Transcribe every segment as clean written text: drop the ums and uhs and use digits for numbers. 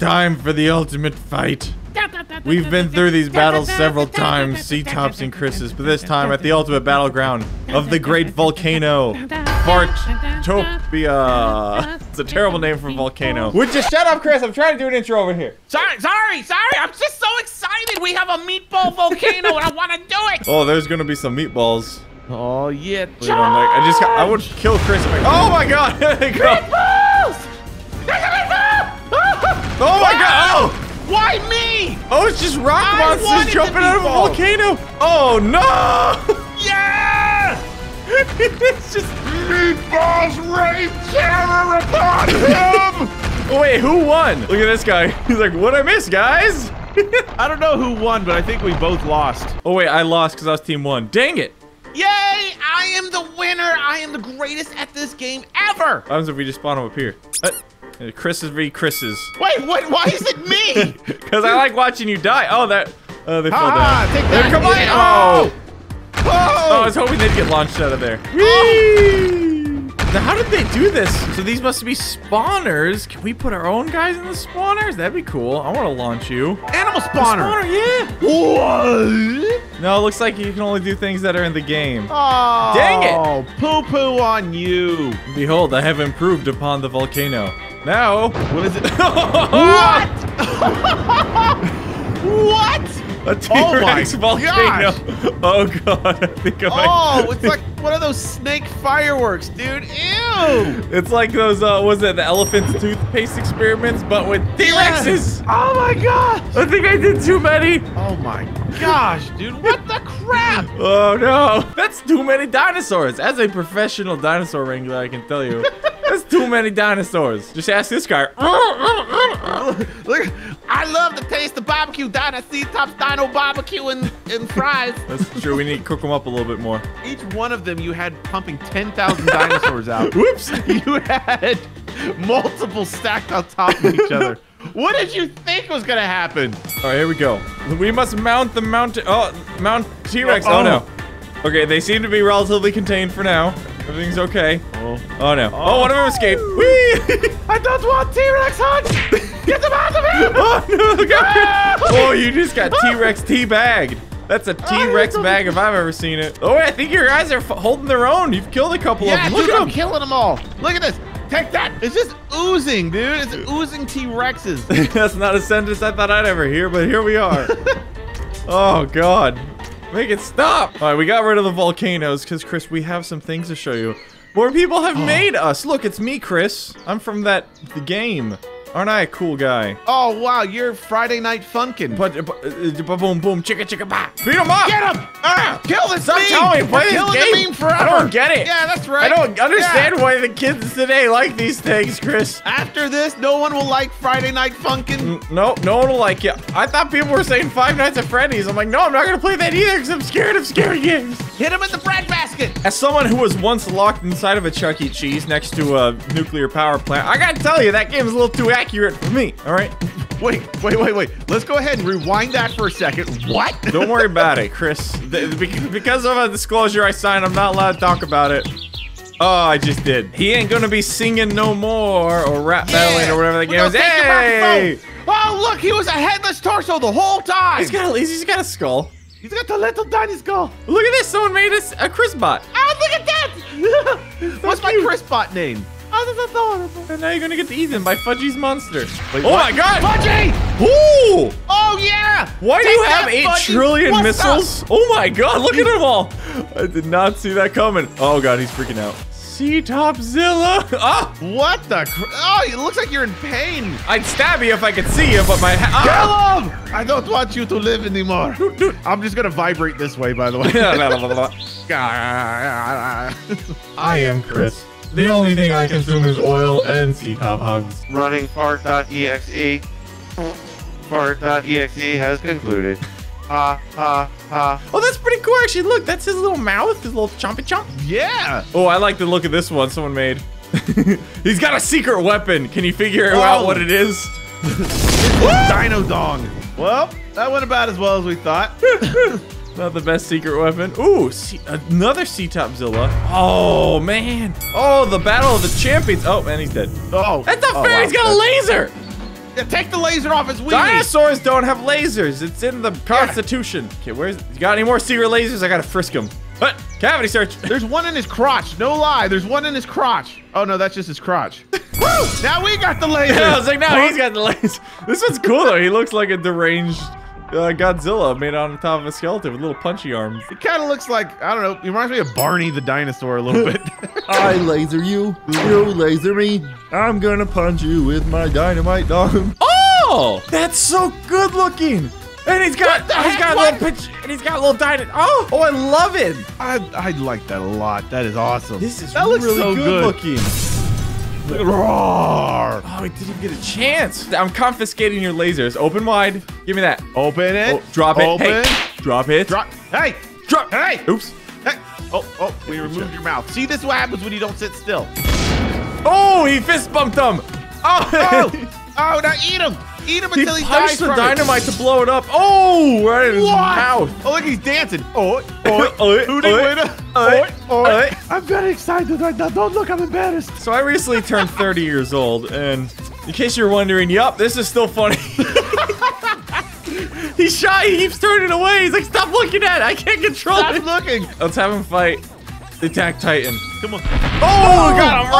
time for the ultimate fight. We've been through these battles several times, Ctops and Chris's, but this time at the ultimate battleground of the great volcano, Bart Topia. It's a terrible name for a volcano. Would you shut up, Chris? I'm trying to do an intro over here. Sorry. I'm just so excited. We have a meatball volcano, and I want to do it. Oh, there's gonna be some meatballs. Oh yeah, I would kill Chris. Oh my God! There they go. Meatballs! There's a meatball! Oh my God! Oh! Why me? Oh, it's just rock monsters jumping out of a volcano. Oh no! Yeah! It's just meatballs rape terror upon him. Oh, wait, who won? Look at this guy. He's like, what I miss, guys? I don't know who won, but I think we both lost. Oh wait, I lost because I was team one. Dang it! Yay! I am the winner. I am the greatest at this game ever. What happens if we just spawn him up here? Chris is v. Chris's. Wait, what? Why is it me? Because I like watching you die. Oh, that. Oh, they fell down. They're combined. Oh. Oh, I was hoping they'd get launched out of there. Oh. Now, how did they do this? So these must be spawners. Can we put our own guys in the spawners? That'd be cool. I want to launch you. Animal spawner. Yeah. What? No, it looks like you can only do things that are in the game. Oh. Dang it. Oh, poo-poo on you. Behold, I have improved upon the volcano. Now, what is it? What? What? A T-Rex volcano. Gosh. Oh, God. I think I might... Oh, it's like one of those snake fireworks, dude. Ew. It's like those, was it the elephant's toothpaste experiments, but with T-Rexes? Yes. Oh, my gosh. I think I did too many. Oh, my gosh, dude. What the crap? Oh, no. That's too many dinosaurs. As a professional dinosaur wrangler, I can tell you. That's too many dinosaurs. Just ask this guy. Look, I love the taste of barbecue. Dino Ctop's Dino barbecue and fries. That's true. We need to cook them up a little bit more. Each one of them, you had pumping 10,000 dinosaurs out. Whoops. You had multiple stacked on top of each other. What did you think was gonna happen? All right, here we go. We must mount the mountain. Oh, Mount T-Rex. Oh, no. Okay, they seem to be relatively contained for now. Everything's okay. Oh no. Oh, one of them escaped. Whee! I don't want T-Rex hunt! Get them out of here! Oh no, look out! Oh, you just got T-Rex T-bagged. That's a T-Rex bag if I've ever seen it. Oh, I think your guys are holding their own. You've killed a couple of them. Look at them. I'm killing them all. Look at this. Take that. It's just oozing, dude. It's oozing T-Rexes. That's not a sentence I thought I'd ever hear, but here we are. Oh, God. Make it stop! All right, we got rid of the volcanoes because, Chris, we have some things to show you. More people have made us. Look, it's me, Chris. I'm from the game. Aren't I a cool guy? Oh, wow, you're Friday Night Funkin'. Boom, boom, chicka, chicka, bah. Beat him up! Get him! Ah, kill this meme! Stop telling me, play this game forever! I don't get it. Yeah, that's right. I don't understand why the kids today like these things, Chris. After this, no one will like Friday Night Funkin'. No, no one will like it. I thought people were saying Five Nights at Freddy's. I'm like, no, I'm not gonna play that either because I'm scared of scary games. Hit him in the bread basket! As someone who was once locked inside of a Chuck E. Cheese next to a nuclear power plant, I gotta tell you, that game's a little too accurate for me, all right? Wait. Let's go ahead and rewind that for a second. What? Don't worry about it, Chris. Because of a disclosure I signed, I'm not allowed to talk about it. Oh, I just did. He ain't gonna be singing no more or rap battling or whatever the game is. Hey! Oh, look, he was a headless torso the whole time. He's got a skull. He's got a little tiny skull. Look at this. Someone made us a Chris bot. Oh, look at that. What's my Chris bot name? Oh, that's adorable. And now you're gonna get eaten by Fudgy's monster. Wait, oh my God! Fudgy! Ooh! Oh yeah! Why do you have 8 trillion missiles? Oh my God! Look at them all. I did not see that coming. Oh God, he's freaking out. Sea Topzilla! Ah! What the? Oh, it looks like you're in pain. I'd stab you if I could see you, but my kill him! I don't want you to live anymore. Dude. I'm just gonna vibrate this way, by the way. I am Chris. The only thing I consume is oil and Ctop hugs. Running park.exe. Park.exe has concluded. Ha, ha, ha. Oh, that's pretty cool, actually. Look, that's his little mouth, his little chompy chomp. Yeah. Oh, I like the look of this one someone made. He's got a secret weapon. Can you figure out what it is? Dino Dong. Well, that went about as well as we thought. Not the best secret weapon. Ooh, another Ctopzilla. Oh, man. Oh, the battle of the champions. Oh, man, he's dead. Oh, that's not fair. Wow. He's got a laser. Take the laser off his wings. Dinosaurs don't have lasers. It's in the Constitution. Okay, where's... You got any more secret lasers? I gotta frisk him. But cavity search. There's one in his crotch. No lie. There's one in his crotch. Oh, no, that's just his crotch. Woo! Now we got the laser. Yeah, I was like, now he's got the laser. This one's cool, though. He looks like a deranged... Godzilla made on top of a skeleton with little punchy arms. It kind of looks like, I don't know, he reminds me of Barney the dinosaur a little bit. I laser you, you laser me. I'm gonna punch you with my dynamite dog. Oh, that's so good looking. And he's got a little dino. Oh, I love it. I like that a lot. That is awesome. This is that looks really good looking. Roar. Oh, I didn't get a chance. I'm confiscating your lasers. Open wide. Give me that. Open it. Oh, drop it. Open. Hey. Drop it. Drop. Hey. Drop. Hey. Oops. Hey. Oh, oh, we removed your mouth. See, this is what happens when you don't sit still. Oh, he fist bumped him. Oh. Oh, oh, now eat him. Eat him until he dies from it. He punched the dynamite to blow it up. Oh, right in his mouth. Oh, look, he's dancing. Oh, oh, oh, I'm very excited right now. Don't look, I'm embarrassed. So I recently turned 30 years old, and in case you're wondering, yup, this is still funny. He's shy. He keeps turning away. He's like, stop looking at it. I can't control it. Stop looking. Let's have him fight the Attack Titan. Come on. Oh, God, I'm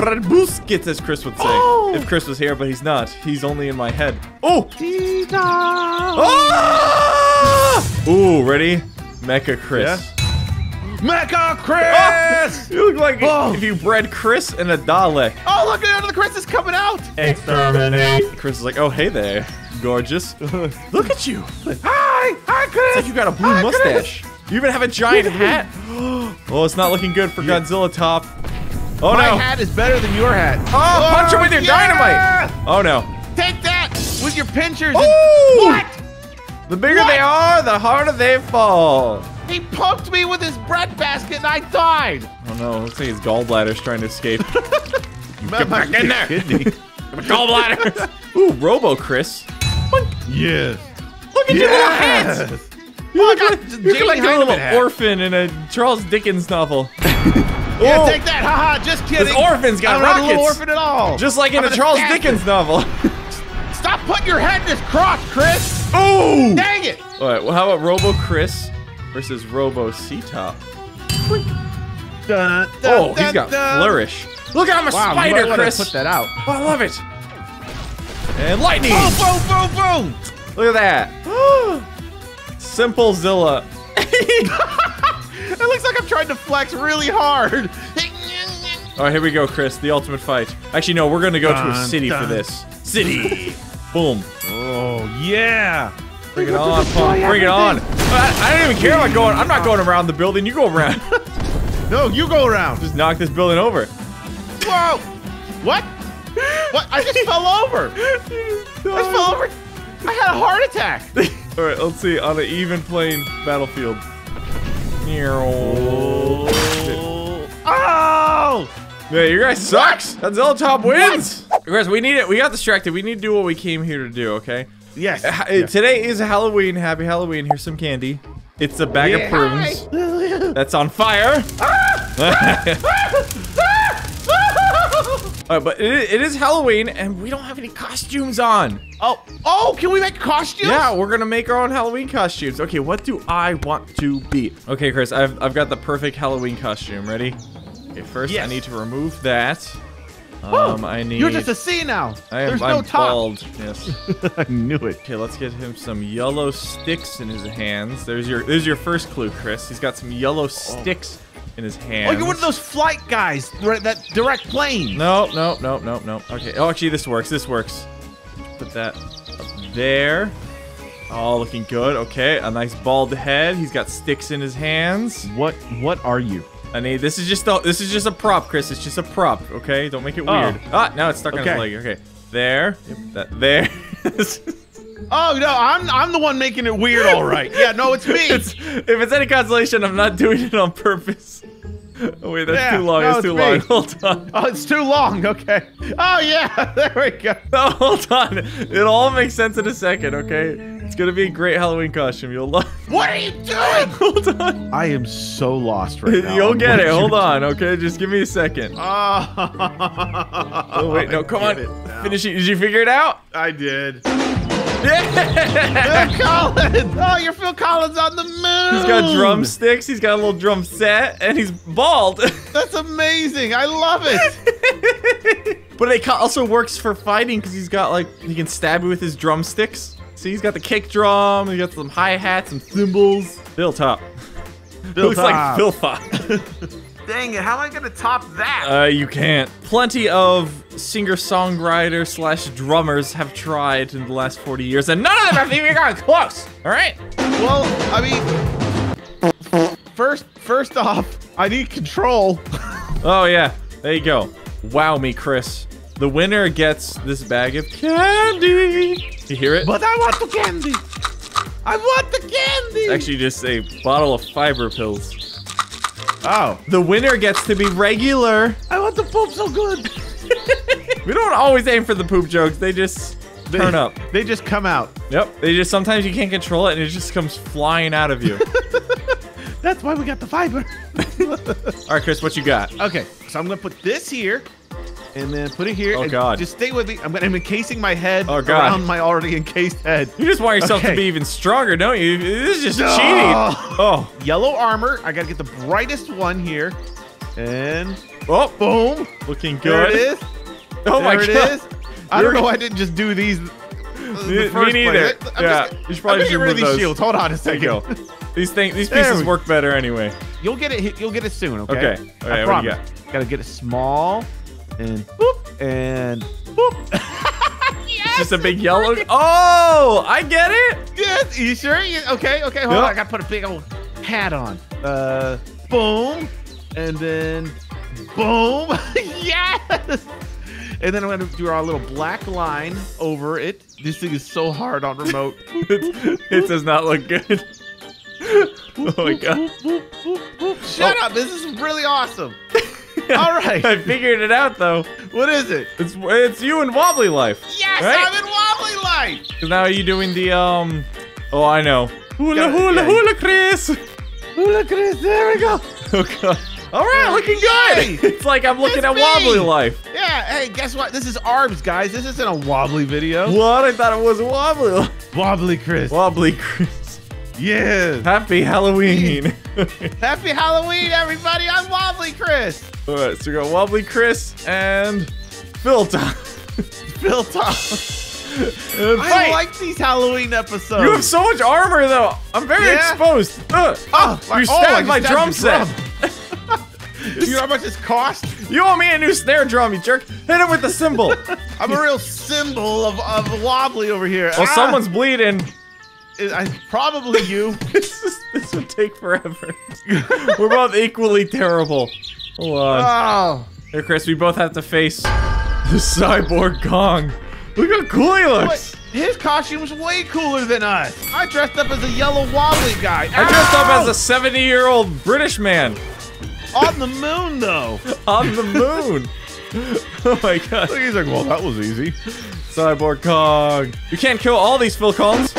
right in the brisket, as Chris would say. Oh. If Chris was here, but he's not. He's only in my head. Oh. Dino. Oh. Ooh, ready? Mecha Chris. Yeah. Mecha Chris! Oh, you look like if you bred Chris and a Dalek. Oh, look at the Chris is coming out! Exterminate. Chris is like, oh, hey there, gorgeous. Look at you. Hi, hi, Chris. It's like you got a blue mustache. Chris. You even have a giant hat. Oh, it's not looking good for GodzillaTop. Oh, My hat is better than your hat. Oh, punch him with your dynamite. Oh, no. Take that with your pinchers. Oh! What? The bigger they are, the harder they fall. He poked me with his bread basket and I died. Oh, no. Looks like his gallbladder's trying to escape. Get back in there. Gallbladder. Ooh, Robo Chris. Yes. Look at your little hands. You look like a little orphan in a Charles Dickens novel. Yeah, take that. Haha, just kidding. This orphan's got rockets. I'm not a little orphan at all. Just like in a Charles Dickens novel. Stop putting your head in this cross, Chris. Ooh. Dang it. All right, well, how about Robo Chris versus Robo Ctop? Oh, he's got flourish. Look at him, a spider, Chris. Put that out. Oh, I love it. And lightning. Boom, boom, boom, boom. Look at that. SimplyZilla. It looks like I'm trying to flex really hard. All right, here we go, Chris. The ultimate fight. Actually, no, we're going to go to a city for this. City. Boom. Oh, yeah. Bring it on, Punk. Bring it on. I don't even care about going. I'm not going around the building. You go around. No, you go around. Just knock this building over. Whoa. What? What? I just fell over. I just fell over. I had a heart attack. All right, let's see. On an even plane battlefield. Oh! Yeah, you guys sucks. Godzillatop wins. Chris, we need it. We got distracted. We need to do what we came here to do. Okay. Yes. Today is Halloween. Happy Halloween. Here's some candy. It's a bag of prunes that's on fire. All right, but it is Halloween, and we don't have any costumes on. Oh, oh, can we make costumes? Yeah, we're gonna make our own Halloween costumes. Okay, what do I want to be? Okay, Chris, I've got the perfect Halloween costume. Ready? Okay, first I need to remove that. I need. You're just a C now. I'm bald. Yes. I knew it. Okay, let's get him some yellow sticks in his hands. There's your first clue, Chris. He's got some yellow sticks. In his hand. Oh, you're one of those flight guys, that direct plane. No. Okay. Oh, actually, this works. This works. Put that up there. Oh, looking good. Okay. A nice bald head. He's got sticks in his hands. What are you? I mean, this is just a prop, Chris. It's just a prop. Okay. Don't make it weird. Ah, now it's stuck on his leg. Okay. There. Yep, there. Oh, no, I'm the one making it weird, all right. Yeah, no, it's me. If it's any consolation, I'm not doing it on purpose. Oh, wait, that's too long. No, it's too long. Hold on. Oh, it's too long. Okay. Oh, yeah, there we go. No, hold on. It all makes sense in a second, okay? It's gonna be a great Halloween costume. You'll love it. What are you doing? Hold on. I am so lost right now. You'll get it. Hold on, okay? Just give me a second. Oh, wait, no, come on. Finish it. Did you figure it out? I did. Yeah. Phil Collins! Oh, you're Phil Collins on the moon! He's got drumsticks, he's got a little drum set, and he's bald. That's amazing! I love it! But it also works for fighting because he's got like, he can stab you with his drumsticks. See, he's got the kick drum, he got some hi-hats, some cymbals. Phil Top. Phil looks like Phil Fox. Dang it, how am I gonna top that? You can't. Plenty of singer-songwriter slash drummers have tried in the last 40 years, and none of them have even gotten close, all right? Well, I mean, first off, I need control. Oh yeah, there you go. Wow me, Chris. The winner gets this bag of candy. You hear it? But I want the candy. I want the candy. It's actually just a bottle of fiber pills. Oh. The winner gets to be regular. I want the poop so good. We don't always aim for the poop jokes. They just turn up. They just come out. Yep. They just, sometimes you can't control it and it just comes flying out of you. That's why we got the fiber. All right, Chris, what you got? Okay. So I'm going to put this here and then put it here. Oh, God. Just stay with me. I'm encasing my head around my already encased head. You just want yourself to be even stronger, don't you? This is just cheating. Oh. Yellow armor. I got to get the brightest one here. And oh, boom. Looking good. There it is. Oh, my God. There it is. I don't know why I didn't just do these. Me neither. Yeah. You should probably just remove these shields. Hold on a second. These pieces work better anyway. You'll get it. You'll get it soon, okay? Okay. I promise. Got to get it small. And boop, and boop. Yes, it's just a big yellow. Oh, I get it. Yes, you sure? Okay, okay, hold on. I gotta put a big old hat on. Boom, and then boom. Yes. And then I'm gonna do our little black line over it. This thing is so hard on remote. It does not look good. Oh my God. Shut up. This is really awesome. All right. I figured it out, though. What is it? It's you in Wobbly Life. Yes, right? I'm in Wobbly Life. So now are you doing the, oh, I know. Hula Chris. Hula Chris, there we go. Oh, God. All right, looking good. It's like I'm looking at Wobbly Life. Yeah, hey, guess what? This is ARBS, guys. This isn't a Wobbly video. What? I thought it was Wobbly Life. Wobbly Chris. Wobbly Chris. Yeah. Happy Halloween. Happy Halloween, everybody. I'm Wobbly Chris. All right, so we got Wobbly Chris and Phil Top. Phil Top. I like these Halloween episodes. You have so much armor, though. I'm very exposed. Oh, you stabbed my drum set. Do you know how much this cost? You owe me a new snare drum, you jerk. Hit it with the cymbal. I'm a real symbol of wobbly over here. Well, someone's bleeding. Probably you. This would take forever. We're both equally terrible. Hold on. Oh. Here, Chris, we both have to face the cyborg Kong. Look how cool he looks. But his costume's way cooler than us. I dressed up as a yellow wobbly guy. I dressed up as a 70-year-old British man. On the moon, though. On the moon. Oh, my God. He's like, well, that was easy. Cyborg Kong. You can't kill all these Phil Collins.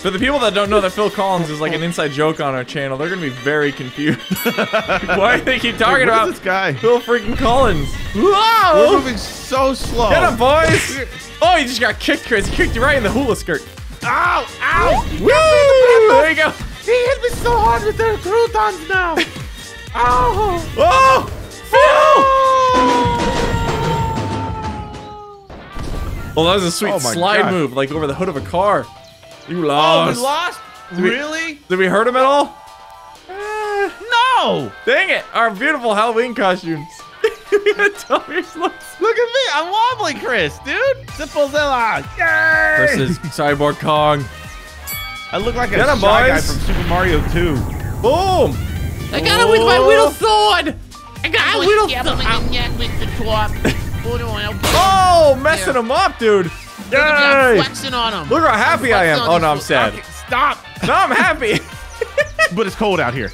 For the people that don't know that Phil Collins is like an inside joke on our channel, they're gonna be very confused. Why do they keep talking about this guy? Phil freaking Collins. Whoa! We're moving so slow. Get him, boys! Oh, you just got kicked, Chris. He kicked you right in the hula skirt. Ow! Ow! Woo! There you go. He hit me so hard with the croutons now. Ow! Oh! Phil! Oh! Well, that was a sweet slide move, like over the hood of a car. You lost. Oh, we lost? Really? Did we hurt him at all? No! Dang it! Our beautiful Halloween costumes. Look at me! I'm Wobbly Chris, dude! SimplyZilla! Yay! Versus Cyborg Kong. I look like a shy guy from Super Mario 2. Boom! I got him with my whittle sword! I got him with the top. Oh, messing him up, dude! Yay. Flexing on him. Look how happy I am. Oh, no, I'm sad. Okay, stop. No, I'm happy. But it's cold out here.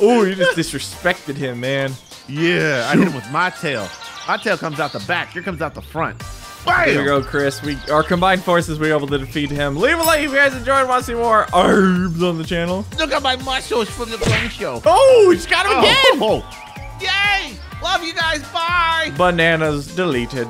Oh, you just disrespected him, man. Yeah, I hit him with my tail. My tail comes out the back. Your comes out the front. Bam! Here we go, Chris. Our combined forces, we were able to defeat him. Leave a like if you guys enjoyed and want to see more ARBs on the channel. Look at my muscles from the plane show. Oh, he's got him again. Oh. Yay! Love you guys. Bye. Bananas deleted.